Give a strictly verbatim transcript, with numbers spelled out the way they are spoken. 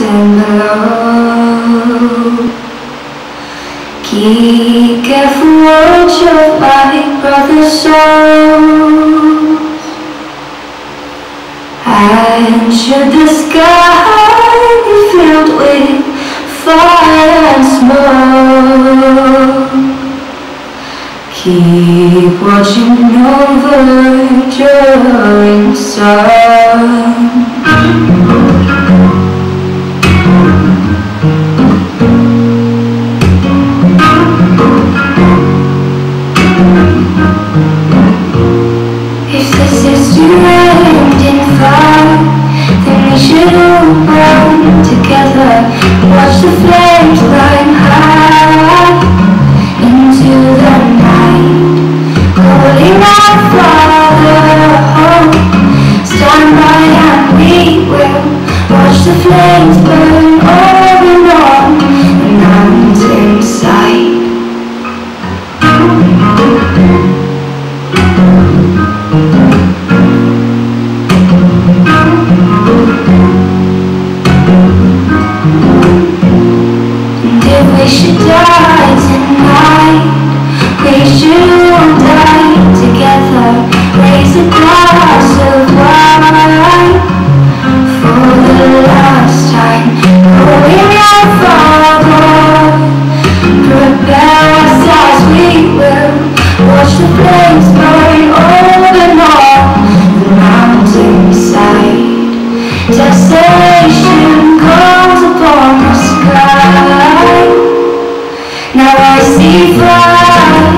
and below. Keep careful watch of my brother's soul, and should the sky be filled with fire and smoke, keep watching over your son. Watch the flames climb high into the night, calling out, Father, home. Stand by and we will watch the flames burn over and on the mountainside. We should die tonight, we should all die together, raise a glass of wine for the last time. Calling out, Father, prepare us as we will, watch the flames burn open on the mountainside. Desolation comes upon the sky. Now I see fire.